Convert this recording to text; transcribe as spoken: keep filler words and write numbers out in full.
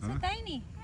So huh? Tiny.